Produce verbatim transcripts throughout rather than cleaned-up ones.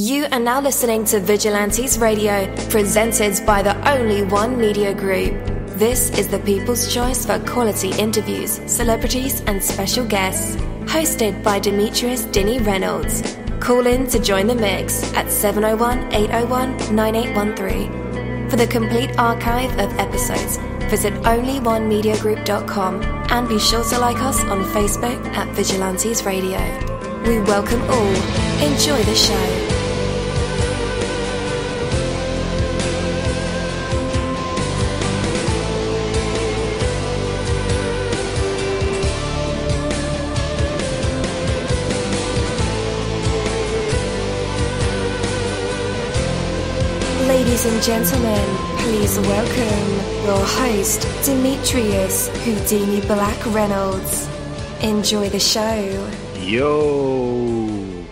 You are now listening to Vigilantes Radio, presented by the Only One Media Group. This is the people's choice for quality interviews, celebrities and special guests. Hosted by Demetrius Houdini Reynolds. Call in to join the mix at seven oh one, eight oh one, nine eight one three. For the complete archive of episodes, visit only one media group dot com and be sure to like us on Facebook at Vigilantes Radio. We welcome all. Enjoy the show. Ladies and gentlemen, please welcome your host, Demetrius Houdini Black Reynolds. Enjoy the show. Yo!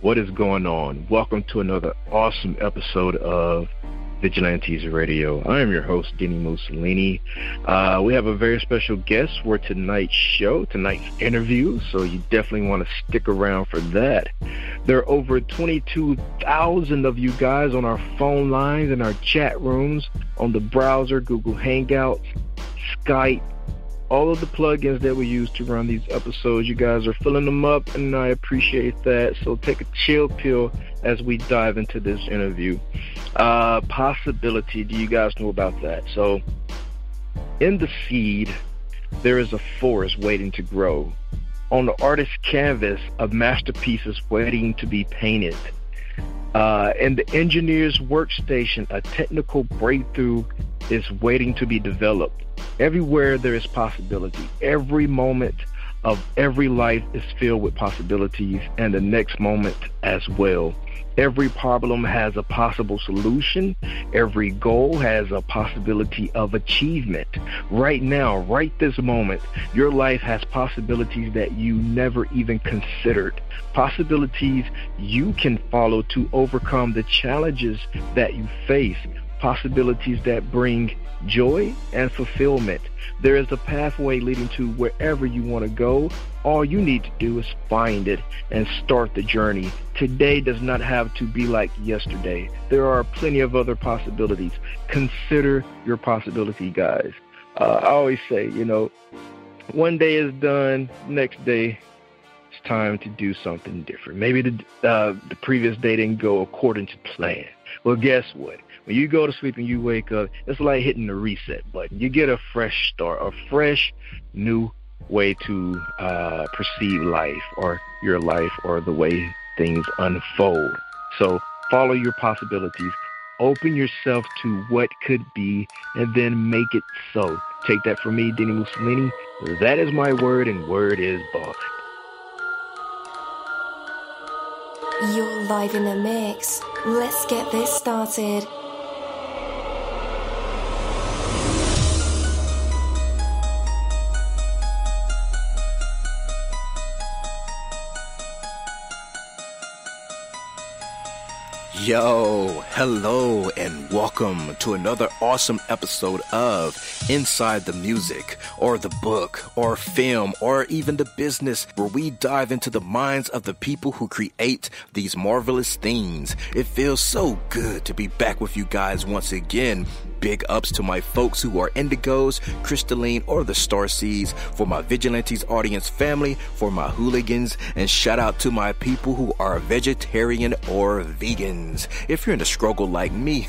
What is going on? Welcome to another awesome episode of Vigilantes Radio. I am your host, Denny Mussolini. Uh, we have a very special guest for tonight's show, tonight's interview, so you definitely want to stick around for that. There are over twenty-two thousand of you guys on our phone lines and our chat rooms, on the browser, Google Hangouts, Skype, all of the plugins that we use to run these episodes. You guys are filling them up, and I appreciate that. So take a chill pill as we dive into this interview. Uh, possibility, do you guys know about that? So in the seed, there is a forest waiting to grow. On the artist's canvas, a masterpiece is waiting to be painted. Uh, in the engineer's workstation, a technical breakthrough is waiting to be developed. Everywhere there is possibility. Every moment of every life is filled with possibilities, and the next moment as well. Every problem has a possible solution. Every goal has a possibility of achievement. Right now, right this moment, your life has possibilities that you never even considered. Possibilities you can follow to overcome the challenges that you face. Possibilities that bring joy and fulfillment. There is a pathway leading to wherever you want to go. All you need to do is find it and start the journey. Today does not have to be like yesterday. There are plenty of other possibilities. Consider your possibility, guys. Uh, I always say, you know, one day is done, next day it's time to do something different. Maybe the, uh, the previous day didn't go according to plan. Well, guess what? When you go to sleep and you wake up, it's like hitting the reset button. You get a fresh start, a fresh new way to uh, perceive life or your life or the way things unfold. So follow your possibilities. Open yourself to what could be and then make it so. Take that from me, Denny Mussolini. That is my word, and word is bond. You're live in the mix. Let's get this started. Yo, hello, and welcome to another awesome episode of Inside the Music, or the book, or film, or even the business, where we dive into the minds of the people who create these marvelous things. It feels so good to be back with you guys once again. Big ups to my folks who are Indigos, Crystalline, or the Star Seeds, for my Vigilantes audience family, for my hooligans, and shout out to my people who are vegetarian or vegans. If you're in a struggle like me,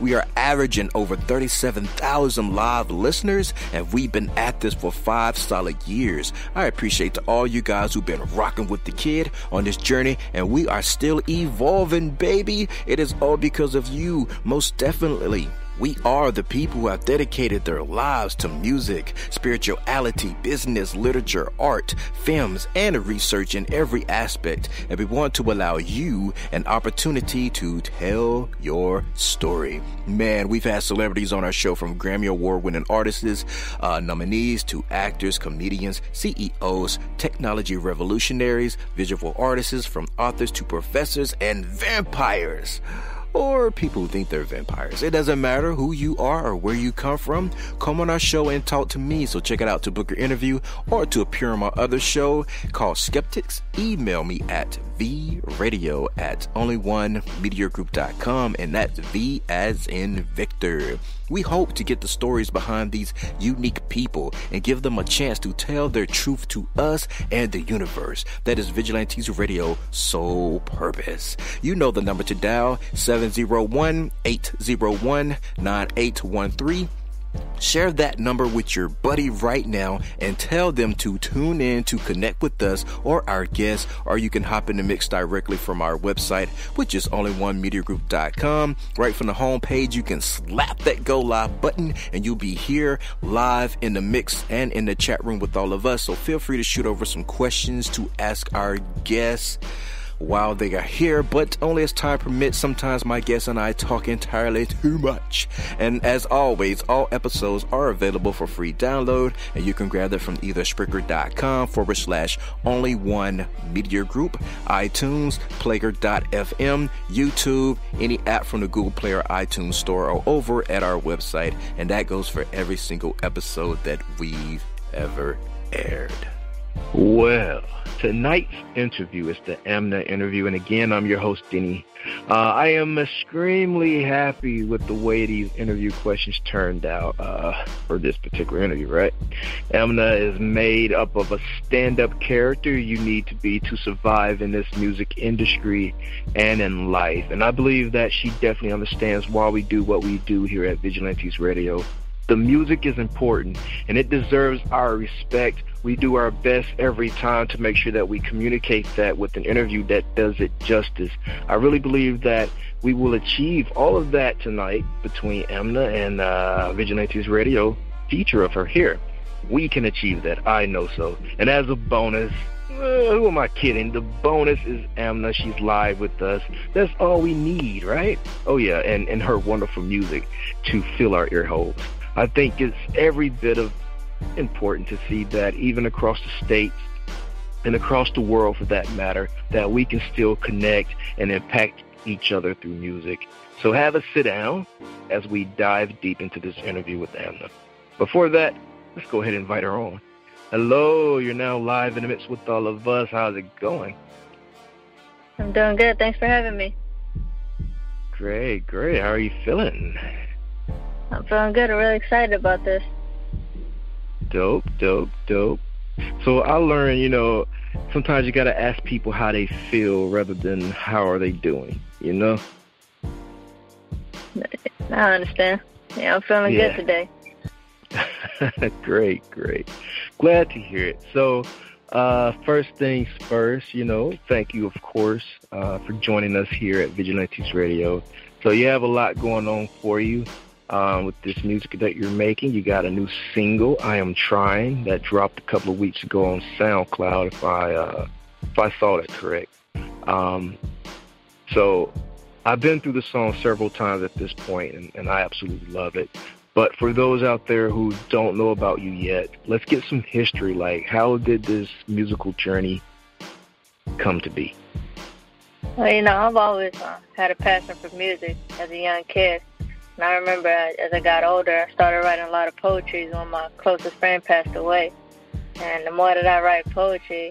we are averaging over thirty-seven thousand live listeners, and we've been at this for five solid years. I appreciate to all you guys who've been rocking with the kid on this journey, and we are still evolving, baby. It is all because of you, most definitely. We are the people who have dedicated their lives to music, spirituality, business, literature, art, films, and research in every aspect. And we want to allow you an opportunity to tell your story. Man, we've had celebrities on our show, from Grammy Award-winning artists, uh, nominees, to actors, comedians, C E Os, technology revolutionaries, visual artists, from authors to professors and vampires. Or people who think they're vampires. It doesn't matter who you are or where you come from. Come on our show and talk to me. So check it out to book your interview or to appear on my other show called Skeptics. Email me at V Radio at only one media group dot com, and that's V as in Victor. We hope to get the stories behind these unique people and give them a chance to tell their truth to us and the universe. That is Vigilantes Radio's sole purpose. You know the number to dial, seven zero one, eight zero one, nine eight one three. Share that number with your buddy right now and tell them to tune in to connect with us or our guests, or you can hop in the mix directly from our website, which is only one media group dot com. Right from the homepage, you can slap that go live button and you'll be here live in the mix and in the chat room with all of us. So feel free to shoot over some questions to ask our guests while they are here, but only as time permits. Sometimes my guests and I talk entirely too much. And as always, all episodes are available for free download, and you can grab that from either Spreaker.com forward slash only one media group, iTunes, Player dot f m, YouTube, any app from the Google Play or iTunes Store, or over at our website. And that goes for every single episode that we've ever aired. Well, tonight's interview is the Amna interview, and again, I'm your host, Denny. Uh, I am extremely happy with the way these interview questions turned out uh, for this particular interview, right? Amna is made up of a stand-up character you need to be to survive in this music industry and in life, and I believe that she definitely understands why we do what we do here at Vigilantes Radio. The music is important, and it deserves our respect. We do our best every time to make sure that we communicate that with an interview that does it justice. I really believe that we will achieve all of that tonight between Amna and uh, Vigilantes Radio, feature of her here. We can achieve that. I know so. And as a bonus, uh, who am I kidding? The bonus is Amna. She's live with us. That's all we need, right? Oh, yeah, and, and her wonderful music to fill our ear holes. I think it's every bit of important to see that even across the states and across the world, for that matter, that we can still connect and impact each other through music. So have a sit down as we dive deep into this interview with Amna. Before that, let's go ahead and invite her on. Hello, you're now live in the midst with all of us. How's it going? I'm doing good. Thanks for having me. Great, great. How are you feeling? I'm feeling good. I'm really excited about this. Dope, dope, dope. So I learned, you know, sometimes you got to ask people how they feel rather than how are they doing, you know? I understand. Yeah, I'm feeling yeah. good today. Great, great. Glad to hear it. So uh, first things first, you know, thank you, of course, uh, for joining us here at Vigilantes Radio. So you have a lot going on for you. Um, with this music that you're making, you got a new single, I Am Trying, that dropped a couple of weeks ago on SoundCloud, if I uh, if I saw that correct. Um, so I've been through the song several times at this point, and, and I absolutely love it. But for those out there who don't know about you yet, let's get some history. Like, how did this musical journey come to be? Well, you know, I've always uh, had a passion for music as a young kid. And I remember as I got older, I started writing a lot of poetry when my closest friend passed away. And the more that I write poetry,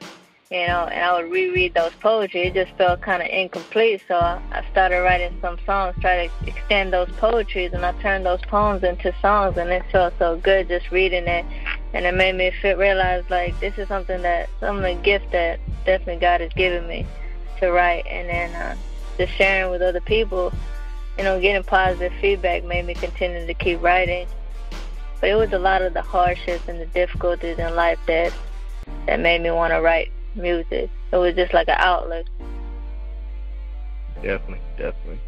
you know, and I would reread those poetry, it just felt kind of incomplete. So I started writing some songs, try to extend those poetries, and I turned those poems into songs. And it felt so good just reading it. And it made me realize, like, this is something that, some a gift that definitely God has given me to write. And then uh, just sharing with other people, you know, getting positive feedback made me continue to keep writing. But it was a lot of the hardships and the difficulties in life that that made me want to write music. It was just like an outlet. Definitely, definitely.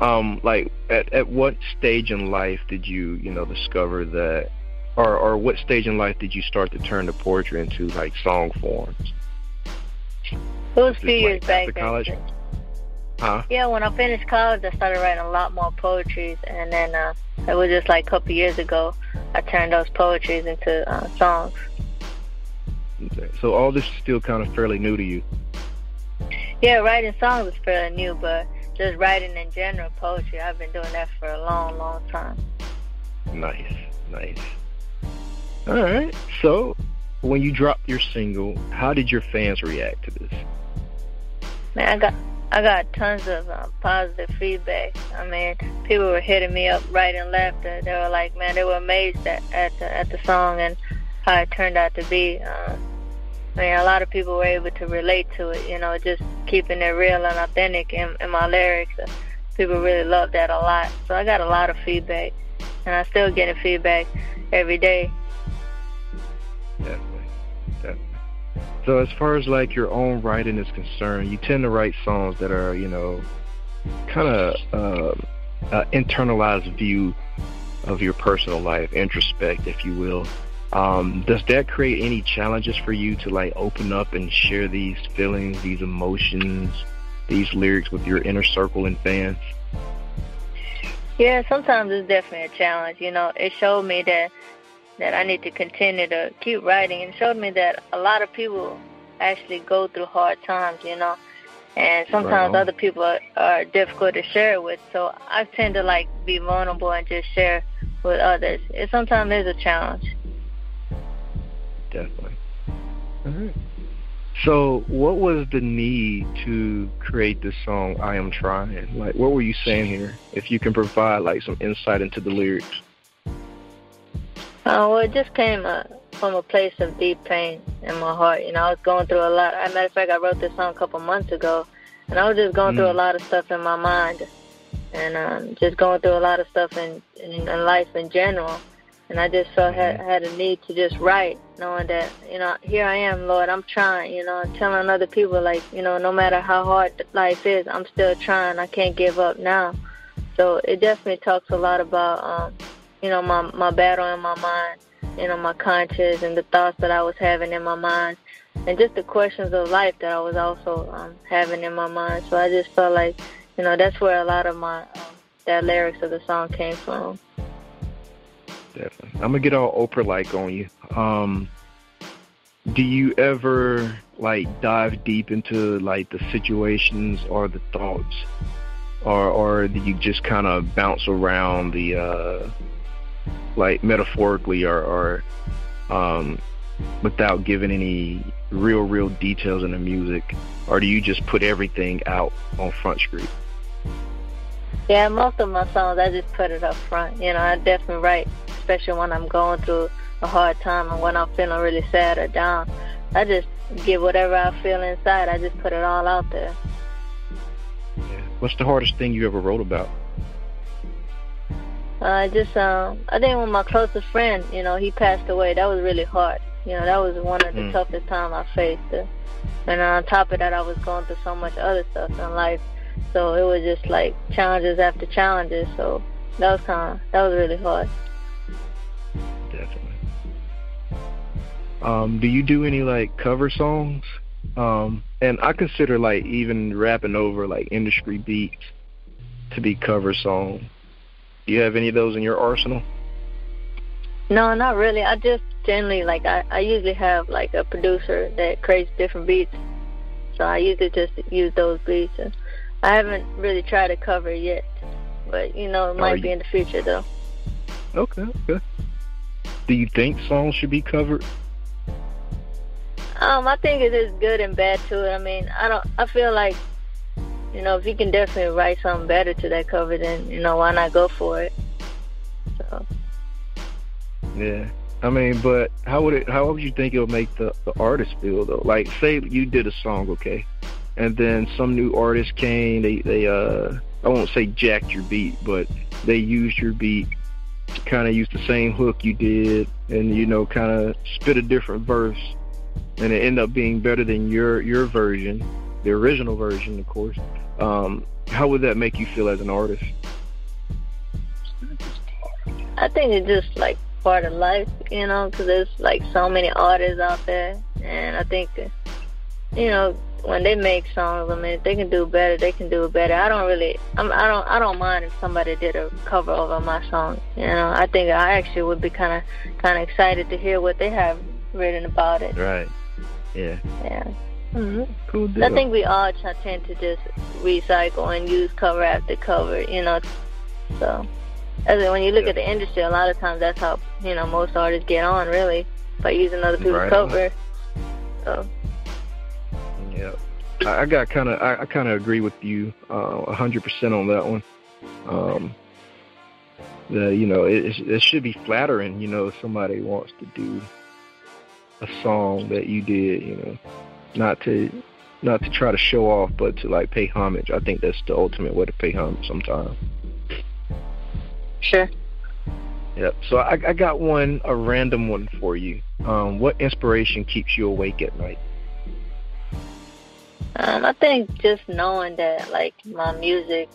Um, like, at, at what stage in life did you, you know, discover that, or, or what stage in life did you start to turn the poetry into, like, song forms? It was a few years back. After college? Huh? Yeah, when I finished college, I started writing a lot more poetries, and then uh, it was just like a couple years ago, I turned those poetries into uh, songs. Okay. So all this is still kind of fairly new to you? Yeah, writing songs is fairly new, but just writing in general, poetry, I've been doing that for a long, long time. Nice, nice. All right, so when you dropped your single, how did your fans react to this? Man, I got I got tons of uh, positive feedback. I mean, people were hitting me up right and left. And they were like, man, they were amazed at at the, at the song and how it turned out to be. Uh, I mean, a lot of people were able to relate to it, you know, just keeping it real and authentic in, in my lyrics. People really loved that a lot. So I got a lot of feedback, and I'm still getting feedback every day. Definitely, definitely. So as far as like your own writing is concerned, you tend to write songs that are, you know, kind of uh, uh, internalized view of your personal life, introspect, if you will. Um, does that create any challenges for you to like open up and share these feelings, these emotions, these lyrics with your inner circle and fans? Yeah, sometimes it's definitely a challenge. You know, it showed me that that I need to continue to keep writing, and showed me that a lot of people actually go through hard times, you know, and sometimes right other people are, are difficult to share it with. So I tend to like be vulnerable and just share with others. It sometimes is a challenge. Definitely. All right. So what was the need to create this song, I Am Trying? Like, what were you saying here? If you can provide, like, some insight into the lyrics. Uh, well, it just came uh, from a place of deep pain in my heart. You know, I was going through a lot. As a matter of fact, I wrote this song a couple months ago, and I was just going mm. through a lot of stuff in my mind, and um, just going through a lot of stuff in, in, in life in general. And I just felt had, had a need to just write, knowing that, you know, here I am, Lord, I'm trying, you know, I'm telling other people, like, you know, no matter how hard life is, I'm still trying. I can't give up now. So it definitely talks a lot about, um, you know, my, my battle in my mind, you know, my conscience and the thoughts that I was having in my mind, and just the questions of life that I was also um, having in my mind. So I just felt like, you know, that's where a lot of my, um, that lyrics of the song came from. Definitely. I'm gonna get all Oprah-like on you. Um, do you ever like dive deep into like the situations or the thoughts, or or do you just kind of bounce around the uh, like metaphorically or, or um, without giving any real real details in the music, or do you just put everything out on Front Street? Yeah, most of my songs I just put it up front. You know, I definitely write, especially when I'm going through a hard time and when I'm feeling really sad or down. I just get whatever I feel inside. I just put it all out there. Yeah. What's the hardest thing you ever wrote about? I uh, just, um, I think when my closest friend, you know, he passed away, that was really hard. You know, that was one of the mm. toughest times I faced. Uh, and on top of that, I was going through so much other stuff in life. So it was just like challenges after challenges. So that was kind of, that was really hard. Definitely. Um, do you do any like cover songs? Um, and I consider like even rapping over like industry beats to be cover song. Do you have any of those in your arsenal? No, not really. I just generally like I, I usually have like a producer that creates different beats. So I usually just use those beats. And I haven't really tried to cover it yet, but you know, it might you... be in the future though. Okay, okay. Do you think songs should be covered? Um, I think it is good and bad to it. I mean, I don't. I feel like, you know, if you can definitely write something better to that cover, then you know, why not go for it? So. Yeah, I mean, but how would it? How would you think it would make the, the artist feel though? Like, say you did a song, okay, and then some new artist came. They they uh, I won't say jacked your beat, but they used your beat. Kind of used the same hook you did, and you know, kind of spit a different verse, and it ended up being better than your your version, the original version, of course. Um, how would that make you feel as an artist? I think it's just like part of life, you know, because there's like so many artists out there, and I think that, you know, when they make songs, I mean, if they can do better, they can do it better. I don't really, I'm, I don't, I don't mind if somebody did a cover over my song. You know, I think I actually would be kind of, kind of excited to hear what they have written about it. Right. Yeah. Yeah. Mm-hmm. Cool deal. I think we all tend to just recycle and use cover after cover. You know, so as when you look yeah. at the industry, a lot of times that's how, you know, most artists get on really by using other people's right cover. On. So. Yep. I got kind of I, I kind of agree with you a hundred percent on that one. Um, the you know it, it should be flattering. You know, if somebody wants to do a song that you did, you know, not to not to try to show off, but to like pay homage. I think that's the ultimate way to pay homage sometimes. Sure. Yep. So I, I got one, a random one for you. Um, what inspiration keeps you awake at night? Um, I think just knowing that, like, my music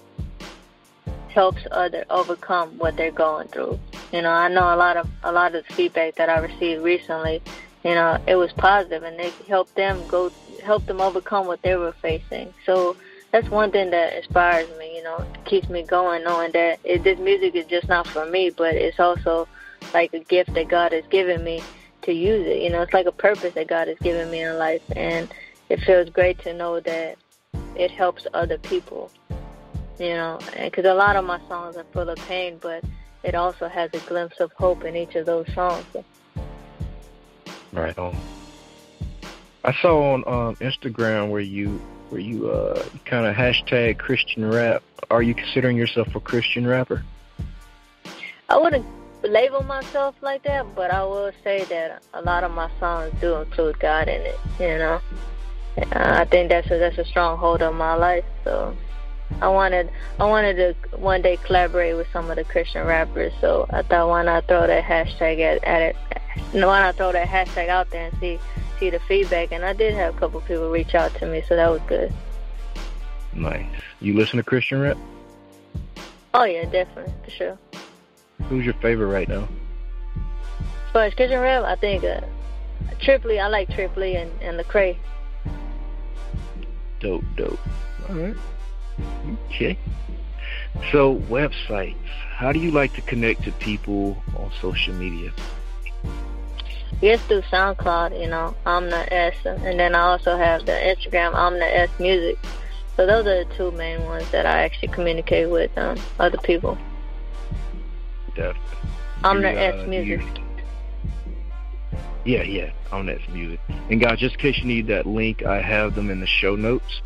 helps others overcome what they're going through. You know, I know a lot of a lot of feedback that I received recently. You know, it was positive, and it helped them go, helped them overcome what they were facing. So that's one thing that inspires me. You know, keeps me going, knowing that it, this music is just not for me, but it's also like a gift that God has given me to use it. You know, it's like a purpose that God has given me in life, and it feels great to know that it helps other people, you know, because a lot of my songs are full of pain, but it also has a glimpse of hope in each of those songs. Right on. I saw on um, Instagram where you where you uh, kind of hashtag Christian rap. Are you considering yourself a Christian rapper? I wouldn't label myself like that, but I will say that a lot of my songs do include God in it, you know. I think that's a, that's a stronghold of my life. So I wanted I wanted to one day collaborate with some of the Christian rappers. So I thought, why not throw that hashtag at, at it? Why not throw that hashtag out there and see see the feedback? And I did have a couple people reach out to me, so that was good. Nice. You listen to Christian rap? Oh yeah, definitely, for sure. Who's your favorite right now? As far as Christian rap, I think uh, Trip Lee. I like Trip Lee and, and Lecrae. Dope, dope. All right. Okay. So, websites. How do you like to connect to people on social media? Yes, through SoundCloud, you know, Amna S. And then I also have the Instagram, Amna S Music. So, those are the two main ones that I actually communicate with um, other people. Definitely. Amna S uh, Music. You- Yeah, yeah, on that music. And guys, just in case you need that link, I have them in the show notes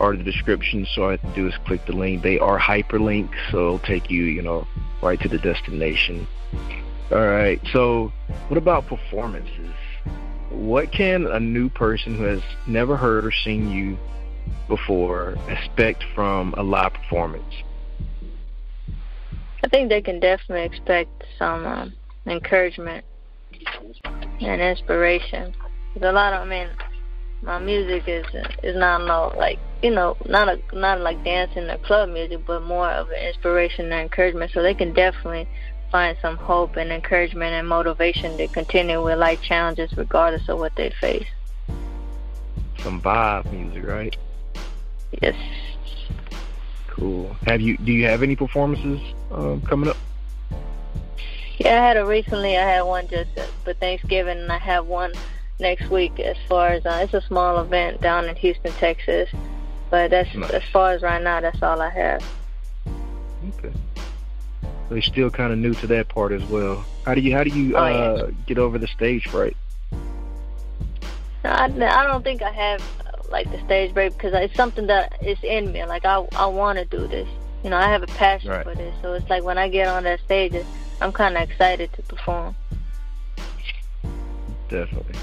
or the description. So all I have to do is click the link. They are hyperlinked, so it'll take you, you know, right to the destination. All right. So, what about performances? What can a new person who has never heard or seen you before expect from a live performance? I think they can definitely expect some um, encouragement and inspiration. There's a lot of, I mean, my music is is not no like you know not a, not like dancing or club music, but more of an inspiration and encouragement. So they can definitely find some hope and encouragement and motivation to continue with life challenges, regardless of what they face. Some vibe music, right? Yes. Cool. Have you? Do you have any performances um, coming up? Yeah, I had a recently, I had one just for Thanksgiving, and I have one next week as far as, uh, it's a small event down in Houston, Texas, but that's nice. As far as right now, that's all I have. Okay. So you're still kind of new to that part as well. How do you, how do you oh, uh, yeah. get over the stage fright? No, I, I don't think I have, like, the stage fright, because it's something that is in me. Like, I, I want to do this. You know, I have a passion right. for this, so it's like when I get on that stage, it's, I'm kind of excited to perform. Definitely.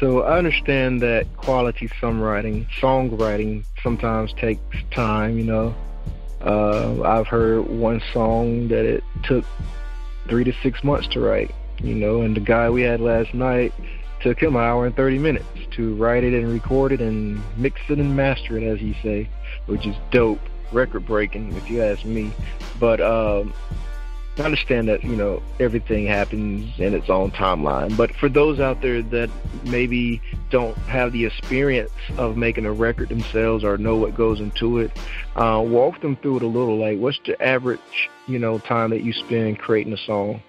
So I understand that quality songwriting, songwriting sometimes takes time, you know. Uh, I've heard one song that it took three to six months to write, you know, and the guy we had last night took him an hour and thirty minutes to write it and record it and mix it and master it, as you say, which is dope. Record breaking, if you ask me. But um, I understand that, you know, everything happens in its own timeline. But for those out there that maybe don't have the experience of making a record themselves or know what goes into it, uh, walk them through it a little. Like, what's the average, you know, time that you spend creating a song?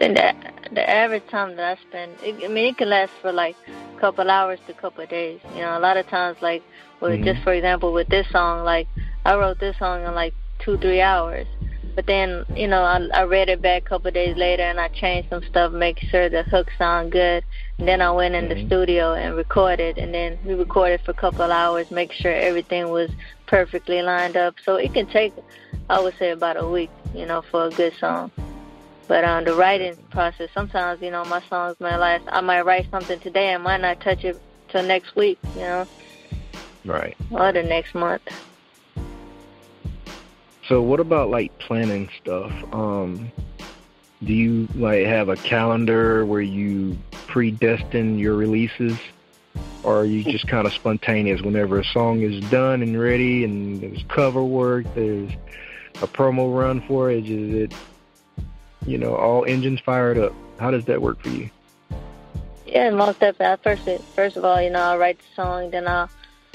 And the, the average time that I spend, it, I mean, it can last for like a couple hours to a couple of days. You know, a lot of times, like, well, mm-hmm. just for example, with this song, like, I wrote this song in like two, three hours. But then, you know, I, I read it back a couple of days later, and I changed some stuff, making sure the hook sound good. And then I went in mm-hmm. the studio and recorded, and then we recorded for a couple of hours, make sure everything was perfectly lined up. So it can take, I would say, about a week, you know, for a good song. But um, the writing process, sometimes, you know, my songs might last. I might write something today and might not touch it till next week, you know. Right. Or the next month. So what about, like, planning stuff? Um, do you, like, have a calendar where you predestine your releases? Or are you just kind of spontaneous whenever a song is done and ready and there's cover work, there's a promo run for it? Is it, you know, all engines fired up? How does that work for you? Yeah, most definitely. First, first of all, you know, I'll write the song, then I'll...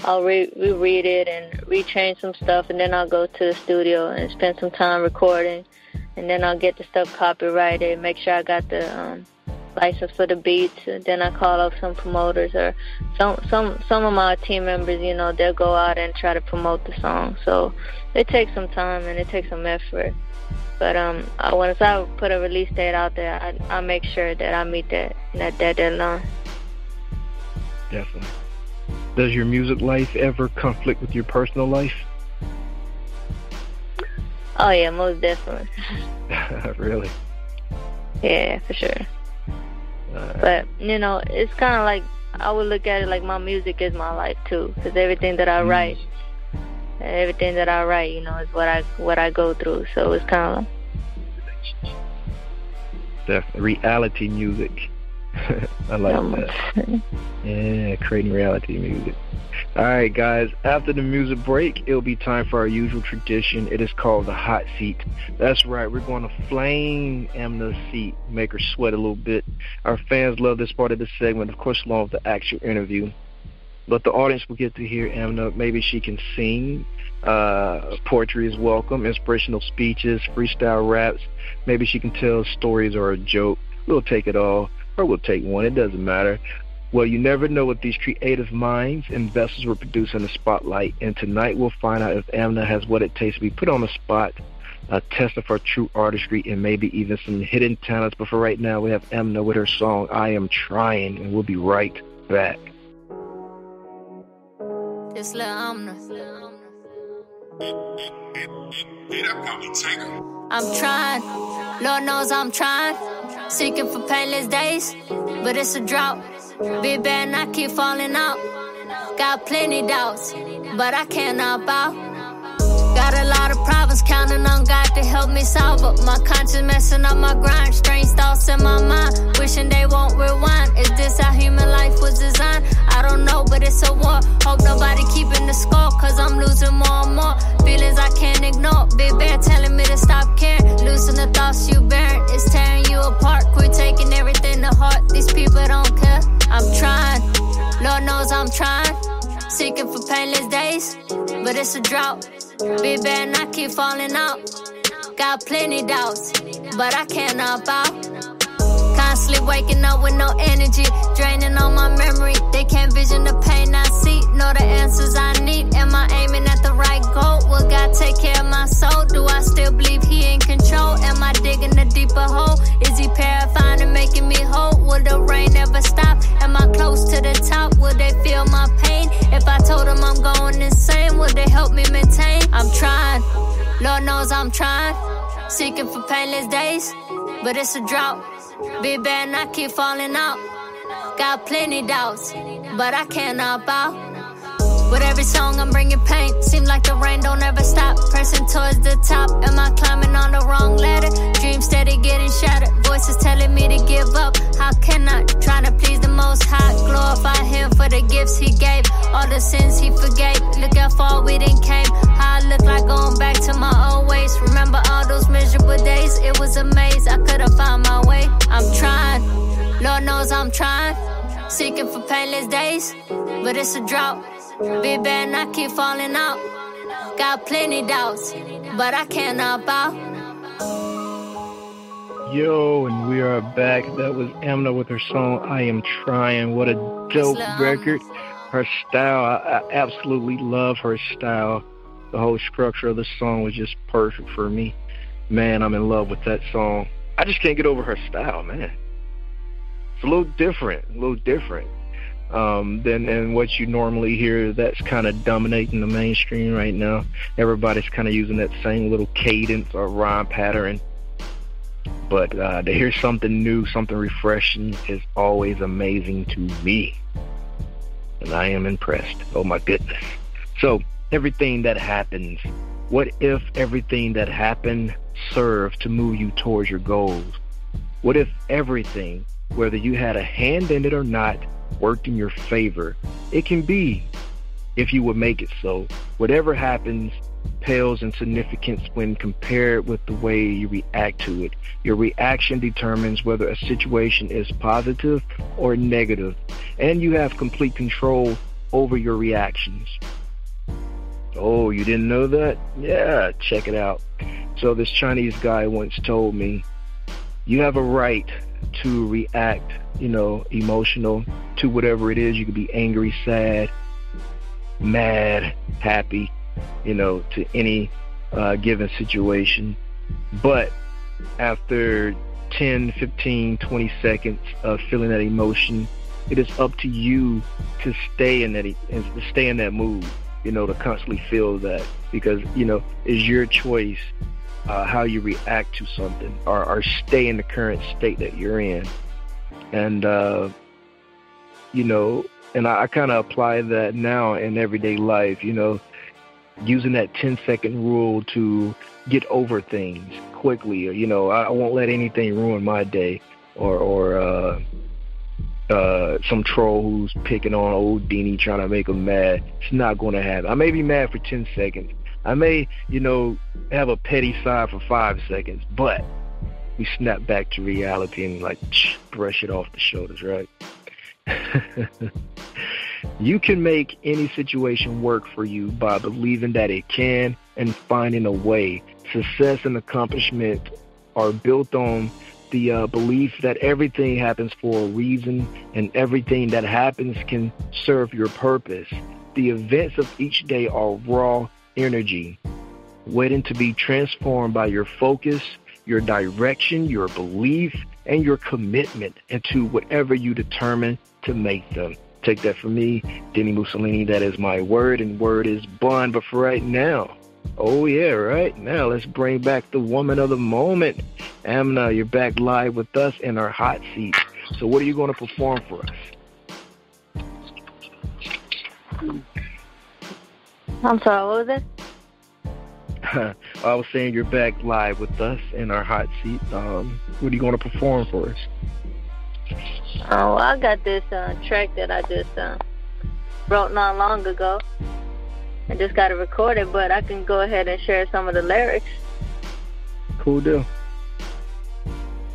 I'll re- reread it and re-change some stuff, and then I'll go to the studio and spend some time recording, and then I'll get the stuff copyrighted, make sure I got the um, license for the beats, and then I call up some promoters or some some some of my team members, you know, they'll go out and try to promote the song. So it takes some time and it takes some effort. But um, I, once I put a release date out there, I, I make sure that I meet that, that, that deadline. Definitely. Does your music life ever conflict with your personal life? Oh, yeah, most definitely. Really? Yeah, for sure. Right. But, you know, it's kind of like, I would look at it like my music is my life, too. Because everything that I mm. write, everything that I write, you know, is what I what I go through. So it's kind of like... Definitely. Reality music. I like that. Yeah, creating reality music. All right, guys. After the music break, it'll be time for our usual tradition. It is called the hot seat. That's right. We're going to flame Amna's seat, make her sweat a little bit. Our fans love this part of the segment, of course, along with the actual interview. But the audience will get to hear Amna. Maybe she can sing. Uh, poetry is welcome. Inspirational speeches, freestyle raps. Maybe she can tell stories or a joke. We'll take it all. Or we'll take one. It doesn't matter. Well, you never know what these creative minds and vessels will produce in the spotlight. And tonight we'll find out if Amna has what it takes to be put on the spot, a test of her true artistry, and maybe even some hidden talents. But for right now, we have Amna with her song, I Am Trying. And we'll be right back. It's little Amna. I'm trying. Lord knows I'm trying. Seeking for painless days, but it's a drought. Big bad and I keep falling out. Got plenty doubts, but I can't opt out. Got a lot of problems, counting on God to help me solve up. My conscience messing up my grind. Strange thoughts in my mind, wishing they won't rewind. Is this how human life was designed? I don't know, but it's a war. Hope nobody keeping the score, cause I'm losing more and more. Feelings I can't ignore. Big bad telling me to stop caring. Losing the thoughts you bearing, it's tearing you apart. Quit taking everything to heart. These people don't care. I'm trying, Lord knows I'm trying. Seeking for painless days, but it's a drought. Big bad and I keep falling out. Got plenty doubts, but I can't opt out. Constantly waking up with no energy, draining all my memory. They can't vision the pain I see, nor the answers I need. Am I aiming at the right goal? Will God take care of my soul? Do I still believe He in control? Am I digging a deeper hole? Is He terrifying and making me whole? Will the rain never stop? Am I close to the top? Will they feel my pain? If I told them I'm going insane, will they help me maintain? I'm trying, Lord knows I'm trying. Seeking for painless days, but it's a drought. Big bad and I keep falling out. Got plenty doubts, but I can't opt out. With every song I'm bringing pain. Seem like the rain don't ever stop. Pressing towards the top. Am I climbing on the wrong ladder? Dreams steady getting shattered. Voices telling me to give up. How can I? Trying to please the Most High. Glorify Him for the gifts He gave. All the sins He forgave. Look how far we done came. How I look like going back to my old ways. Remember all those miserable days? It was a maze. I couldn't find my way. I'm trying, Lord knows I'm trying. Seeking for painless days, but it's a drought. Big bad and I keep falling out. Got plenty doubts, but I can't opt out. Yo, and we are back. That was Amna with her song, I Am Trying. What a dope record. Her style, I, I absolutely love her style. The whole structure of the song was just perfect for me. Man, I'm in love with that song. I just can't get over her style, man. It's a little different, a little different um, than, than what you normally hear. That's kind of dominating the mainstream right now. Everybody's kind of using that same little cadence or rhyme pattern. But uh, to hear something new, something refreshing is always amazing to me. And I am impressed. Oh, my goodness. So, everything that happens. What if everything that happened served to move you towards your goals? What if everything, whether you had a hand in it or not, worked in your favor? It can be, if you would make it so. Whatever happens pales in significance when compared with the way you react to it. Your reaction determines whether a situation is positive or negative, and you have complete control over your reactions. Oh, you didn't know that? Yeah, check it out. So this Chinese guy once told me, you have a right to react, you know, emotional to whatever it is. You could be angry, sad, mad, happy, you know, to any uh, given situation. But after ten, fifteen, twenty seconds of feeling that emotion, it is up to you to stay in that, to stay in that mood. You know, to constantly feel that, because, you know, it's your choice uh, how you react to something or, or stay in the current state that you're in. And, uh, you know, and I, I kind of apply that now in everyday life, you know, using that ten second rule to get over things quickly. Or, you know, I won't let anything ruin my day, or, or, uh, Uh, some troll who's picking on old Denny, trying to make him mad. It's not going to happen. I may be mad for ten seconds. I may, you know, have a petty side for five seconds, but we snap back to reality and, like, brush it off the shoulders, right? You can make any situation work for you by believing that it can and finding a way. Success and accomplishment are built on the uh, belief that everything happens for a reason, and everything that happens can serve your purpose. The events of each day are raw energy, waiting to be transformed by your focus, your direction, your belief, and your commitment into whatever you determine to make them. Take that from me, Denny Mussolini. That is my word, and word is bond. But for right now, oh yeah, right now, let's bring back the woman of the moment. Amna, you're back live with us in our hot seat. So what are you going to perform for us? I'm sorry, what was it? I was saying you're back live with us in our hot seat. Um, what are you going to perform for us? Oh, I got this uh, track that I just uh, wrote not long ago. I just got it recorded, but I can go ahead and share some of the lyrics. Cool deal.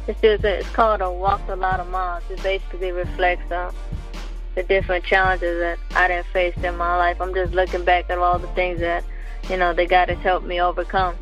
It's, just, it's called A Walked a Lot of Miles. It basically reflects on the different challenges that I didn't face in my life. I'm just looking back at all the things that, you know, that God has helped me overcome.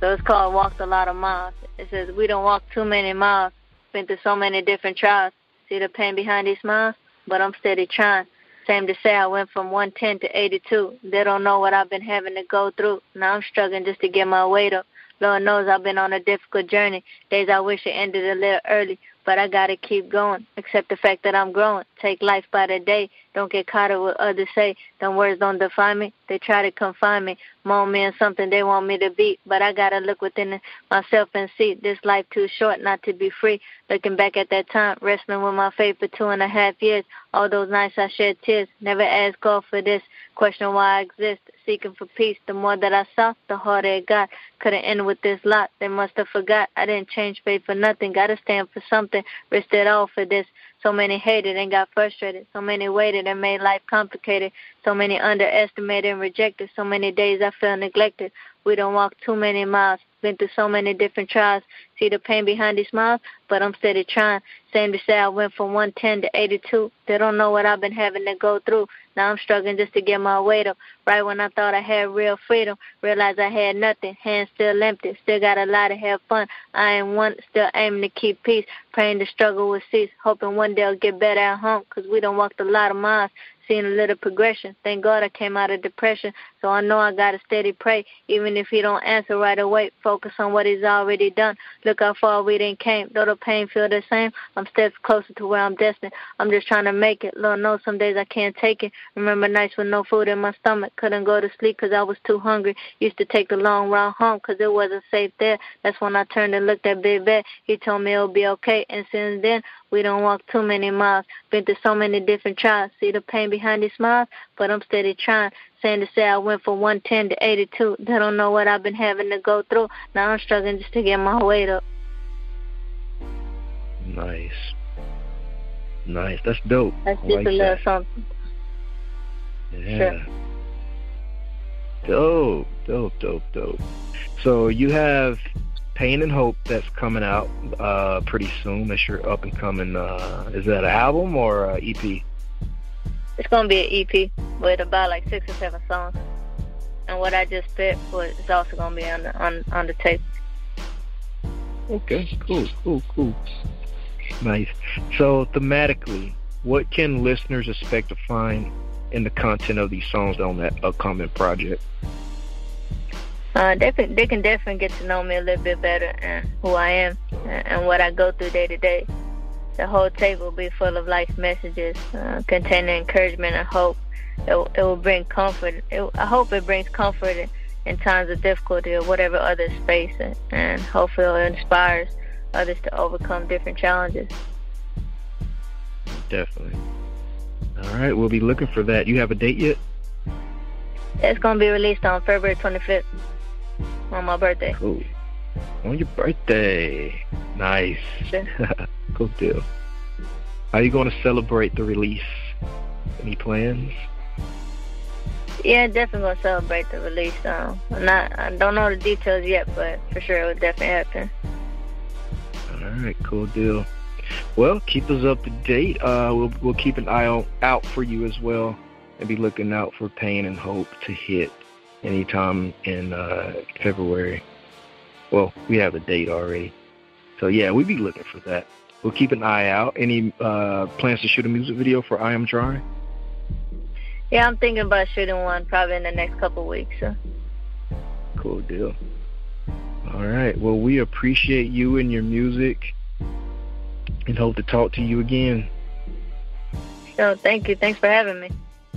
So it's called Walked a Lot of Miles. It says, we don't walk too many miles, been through so many different trials. See the pain behind these smiles? But I'm steady trying. Same to say, I went from one ten to eighty-two. They don't know what I've been having to go through. Now I'm struggling just to get my weight up. Lord knows I've been on a difficult journey. Days I wish it ended a little early, but I gotta keep going. Accept the fact that I'm growing. Take life by the day. Don't get caught up what others say. Them words don't define me. They try to confine me, mold me in something they want me to be. But I gotta look within myself and see this life too short not to be free. Looking back at that time, wrestling with my faith for two and a half years. All those nights I shed tears. Never asked God for this. Question why I exist. Seeking for peace. The more that I saw, the harder it got. Couldn't end with this lot. They must have forgot. I didn't change faith for nothing. Gotta stand for something. Risked it all for this. So many hated and got frustrated. So many waited and made life complicated. So many underestimated and rejected. So many days I feel neglected. We don't walk too many miles. Been through so many different trials. See the pain behind these smiles, but I'm steady trying. Same to say, I went from one ten to eighty-two. They don't know what I've been having to go through. Now I'm struggling just to get my weight up. Right when I thought I had real freedom, realized I had nothing. Hands still empty. Still got a lot to have fun. I ain't one. Still aiming to keep peace. Praying the struggle will cease. Hoping one day I'll get better at home, because we done walked a lot of miles. seeing a little progression. Thank God I came out of depression, so I know I got to steady pray. Even if he don't answer right away, focus on what he's already done. Look how far we done came. Though the pain feel the same, I'm steps closer to where I'm destined. I'm just trying to make it. Lord knows some days I can't take it. Remember nights with no food in my stomach. Couldn't go to sleep because I was too hungry. Used to take the long route home because it wasn't safe there. That's when I turned and looked at Big Bad. He told me it'll be okay, and since then, we don't walk too many miles. Been through so many different trials. See the pain behind these smiles, but I'm steady trying. Saying to say I went from one ten to eighty-two. They don't know what I've been having to go through. Now I'm struggling just to get my weight up. Nice. Nice. That's dope. That's just like a little that. something. Yeah. Sure. Dope. Dope, dope, dope. So you have Pain and Hope that's coming out uh, pretty soon. That's your up and coming. Uh, is that an album or an E P? It's going to be an E P with about like six or seven songs. And what I just spit was it's also going to be on the, on, on the tape. Okay, cool, cool, cool. Nice. So thematically, what can listeners expect to find in the content of these songs on that upcoming project? Uh, they, they can definitely get to know me a little bit better and who I am and, and what I go through day to day. The whole tape will be full of life messages, uh, containing encouragement and hope. It, it will bring comfort. It, I hope it brings comfort in, in times of difficulty or whatever others face, and, and hopefully it inspires others to overcome different challenges. Definitely. All right, we'll be looking for that. You have a date yet? It's going to be released on February twenty-fifth. On my birthday. Cool. On your birthday. Nice. Sure. Cool deal. How are you going to celebrate the release? Any plans? Yeah, definitely going to celebrate the release. Um, not, I don't know the details yet, but for sure it will definitely happen. All right, cool deal. Well, keep us up to date. Uh, we'll we'll keep an eye on, out for you as well, and be looking out for Pain and Hope to hit anytime in uh, February. Well, we have a date already. So, yeah, we'll be looking for that. We'll keep an eye out. Any uh, plans to shoot a music video for I Am Trying? Yeah, I'm thinking about shooting one probably in the next couple weeks. So. Cool deal. All right. Well, we appreciate you and your music and hope to talk to you again. So, thank you. Thanks for having me.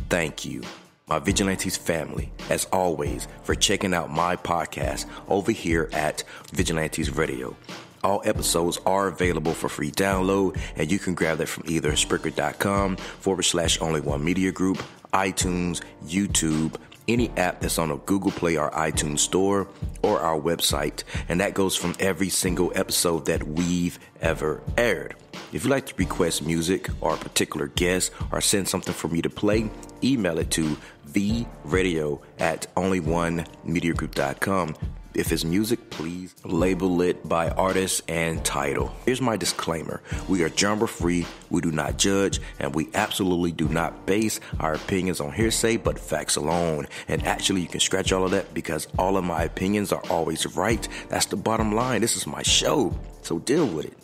Thank you, my Vigilantes family, as always, for checking out my podcast over here at Vigilantes Radio. All episodes are available for free download, and you can grab that from either Spreaker.com forward slash Only One Media Group, iTunes, YouTube, any app that's on a Google Play or iTunes store, or our website. And that goes from every single episode that we've ever aired. If you'd like to request music or a particular guest or send something for me to play, email it to vradio at onlyonemediagroup.com. If it's music, please label it by artist and title. Here's my disclaimer. We are genre-free, we do not judge, and we absolutely do not base our opinions on hearsay, but facts alone. And actually, you can scratch all of that because all of my opinions are always right. That's the bottom line. This is my show, so deal with it.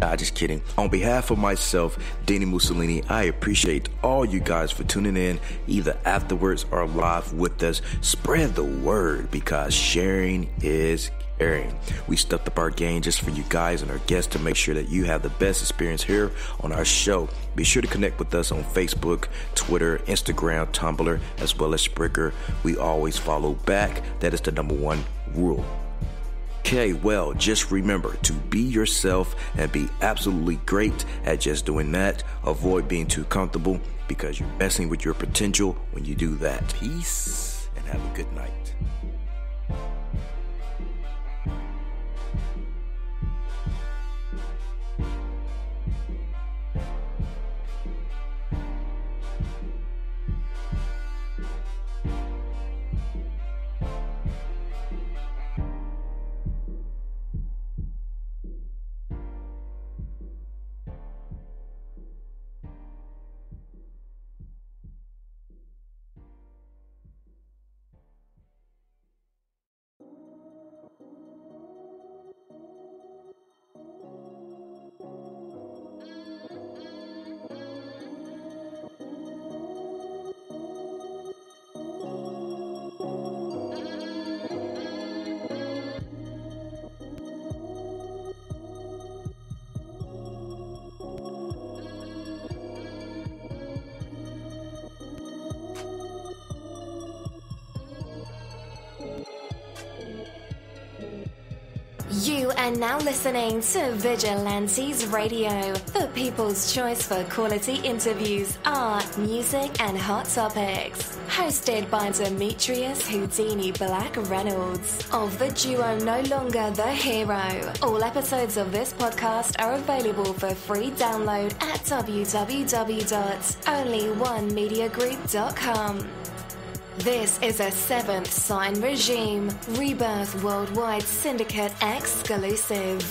Nah, just kidding. On behalf of myself, Denny Mussolini, I appreciate all you guys for tuning in, either afterwards or live with us. Spread the word, because sharing is caring. We stepped up our game just for you guys and our guests to make sure that you have the best experience here on our show. Be sure to connect with us on Facebook, Twitter, Instagram, Tumblr, as well as Spreaker. We always follow back. That is the number one rule. Okay, well, just remember to be yourself and be absolutely great at just doing that. Avoid being too comfortable, because you're messing with your potential when you do that. Peace, and have a good night. You are now listening to Vigilantes Radio, the people's choice for quality interviews, art, music, and hot topics. Hosted by Demetrius Houdini Black Reynolds of the duo No Longer the Hero. All episodes of this podcast are available for free download at w w w dot only one media group dot com. This is a seventh sign regime, Rebirth Worldwide Syndicate exclusive.